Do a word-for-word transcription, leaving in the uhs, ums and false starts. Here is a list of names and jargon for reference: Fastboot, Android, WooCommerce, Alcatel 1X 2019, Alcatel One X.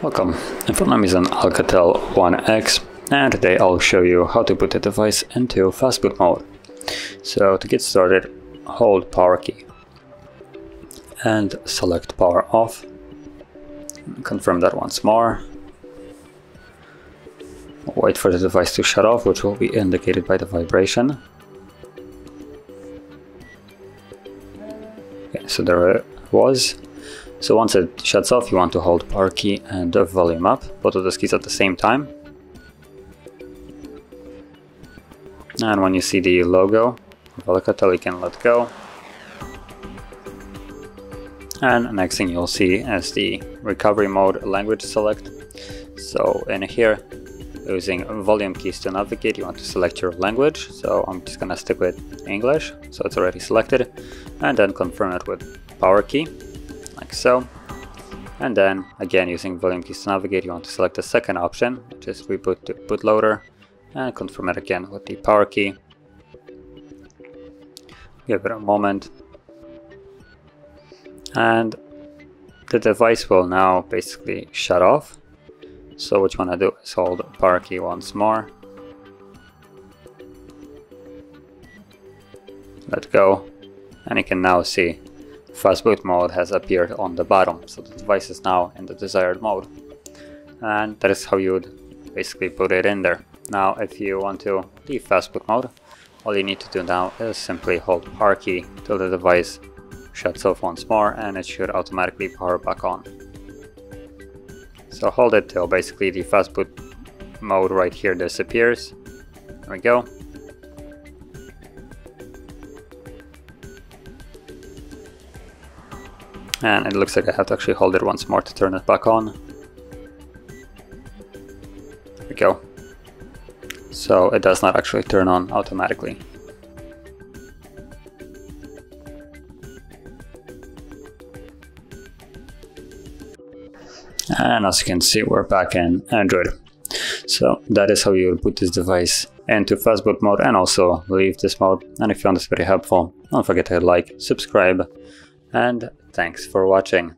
Welcome, in front of me is an Alcatel one X, and today I'll show you how to put the device into fastboot mode. So to get started, hold power key and select power off. Confirm that once more. Wait for the device to shut off, which will be indicated by the vibration. Okay, so there it was. So once it shuts off, you want to hold power key and volume up, both of those keys at the same time. And when you see the logo of Alcatel, you can let go. And next thing you'll see is the recovery mode language select. So in here, using volume keys to navigate, you want to select your language. So I'm just gonna stick with English, so it's already selected. And then confirm it with power key. Like so, and then again using volume keys to navigate, you want to select the second option, which is reboot to bootloader, and confirm it again with the power key. Give it a moment, and the device will now basically shut off. So what you want to do is hold power key once more, let go, and you can now see fastboot mode has appeared on the bottom, so the device is now in the desired mode. And that is how you would basically put it in there. Now if you want to leave fastboot mode, all you need to do now is simply hold power key till the device shuts off once more, and it should automatically power back on. So hold it till basically the fastboot mode right here disappears. There we go. And it looks like I have to actually hold it once more to turn it back on. There we go. So it does not actually turn on automatically. And as you can see, we're back in Android. So that is how you put this device into fastboot mode and also leave this mode. And if you found this very helpful, don't forget to like, subscribe, and thanks for watching.